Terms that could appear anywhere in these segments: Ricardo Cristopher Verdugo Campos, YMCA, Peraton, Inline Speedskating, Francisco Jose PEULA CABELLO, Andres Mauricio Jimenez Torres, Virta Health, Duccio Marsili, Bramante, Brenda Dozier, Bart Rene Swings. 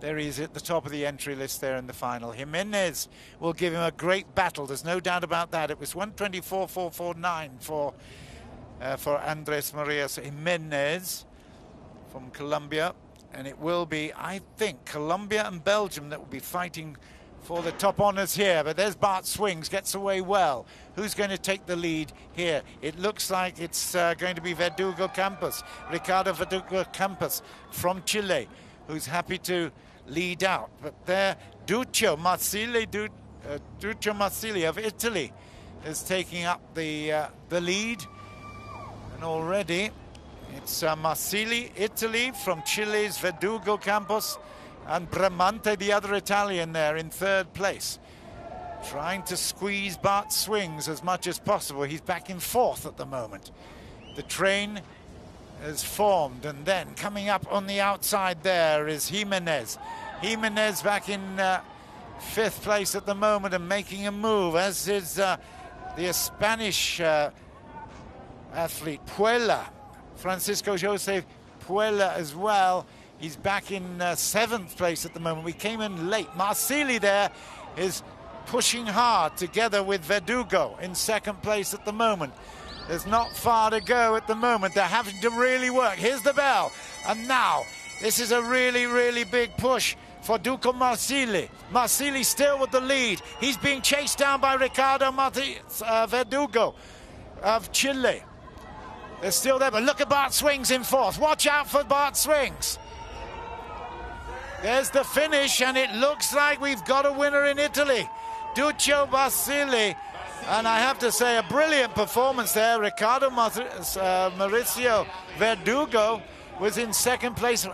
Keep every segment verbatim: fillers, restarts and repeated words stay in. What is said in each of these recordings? There he is at the top of the entry list there in the final. Jimenez will give him a great battle. There's no doubt about that. It was one twenty-four point four four nine for, uh, for Andres Mauricio so Jimenez from Colombia. And it will be, I think, Colombia and Belgium that will be fighting for the top honours here. But there's Bart Swings, gets away well. Who's going to take the lead here? It looks like it's uh, going to be Verdugo Campos, Ricardo Verdugo Campos from Chile, who's happy to lead out. But there, Duccio Marsili, du, uh, Duccio Marsili of Italy is taking up the, uh, the lead. And already it's uh, Marsili, Italy, from Chile's Verdugo Campos, and Bramante, the other Italian, there in third place, trying to squeeze Bart Swings as much as possible. He's back in fourth at the moment. The train is formed, and then coming up on the outside there is Jimenez. Jimenez back in uh, fifth place at the moment and making a move, as is uh, the Spanish uh, athlete Puela, Francisco Jose Peula as well. He's back in uh, seventh place at the moment. We came in late. Marsili there is pushing hard together with Verdugo in second place at the moment. There's not far to go at the moment. They're having to really work. Here's the bell. And now this is a really, really big push for Duccio Marsili. Marsili still with the lead. He's being chased down by Ricardo Martínez, uh, Verdugo of Chile. They're still there, but look at Bart Swings in fourth. Watch out for Bart Swings. There's the finish, and it looks like we've got a winner in Italy, Duccio Marsili. And I have to say, a brilliant performance there. Ricardo Mar uh, Mauricio Verdugo was in second place.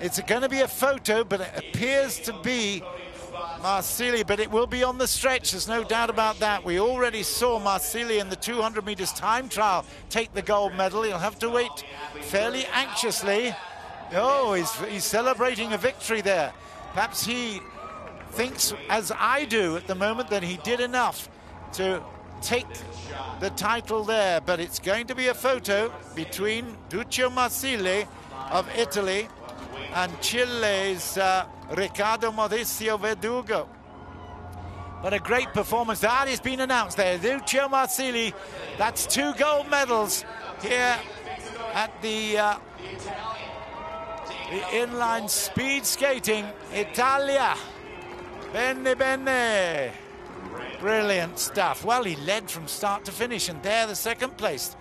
It's going to be a photo, but it appears to be Marsili, but it will be on the stretch. There's no doubt about that. We already saw Marsili in the two hundred meters time trial take the gold medal. He'll have to wait fairly anxiously. Oh, he's, he's celebrating a victory there. Perhaps he thinks, as I do at the moment, that he did enough to take the title there. But it's going to be a photo between Duccio Marsili of Italy and Chile's uh, Ricardo Mauricio Verdugo. But a great performance. That has been announced there. Duccio Marsili, that's two gold medals here at the... Uh, The inline speed skating, Italia. Bene, bene. Brilliant stuff. Well, he led from start to finish, and there, the second place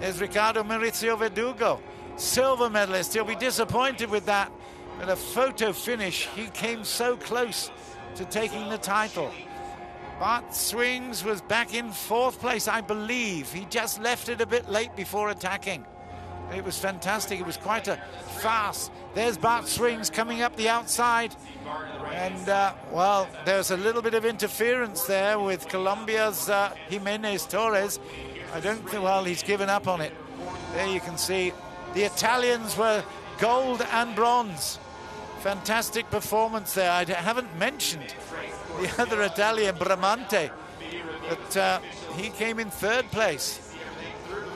is Ricardo Mauricio Verdugo, silver medalist. He'll be disappointed with that. With a photo finish, he came so close to taking the title. Bart Swings was back in fourth place, I believe. He just left it a bit late before attacking. It was fantastic. It was quite a fast. There's Bart Swings coming up the outside. And, uh, well, there's a little bit of interference there with Colombia's uh, Jimenez Torres. I don't think, well, he's given up on it. There you can see the Italians were gold and bronze. Fantastic performance there. I haven't mentioned the other Italian, Bramante, but uh, he came in third place.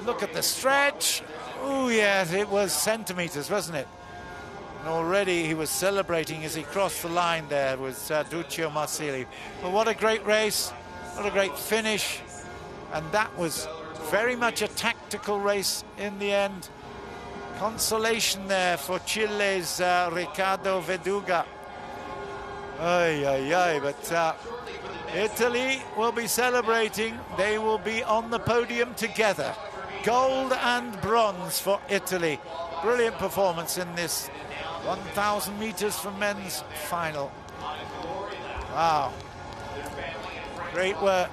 Look at the stretch. Oh, yes, it was centimetres, wasn't it? And already he was celebrating as he crossed the line there with uh, Duccio Marsili. But what a great race, what a great finish. And that was very much a tactical race in the end. Consolation there for Chile's uh, Ricardo Verdugo. Ay, ay, ay, but uh, Italy will be celebrating. They will be on the podium together. Gold and bronze for Italy. Brilliant performance in this one thousand meters for men's final. Wow. Great work.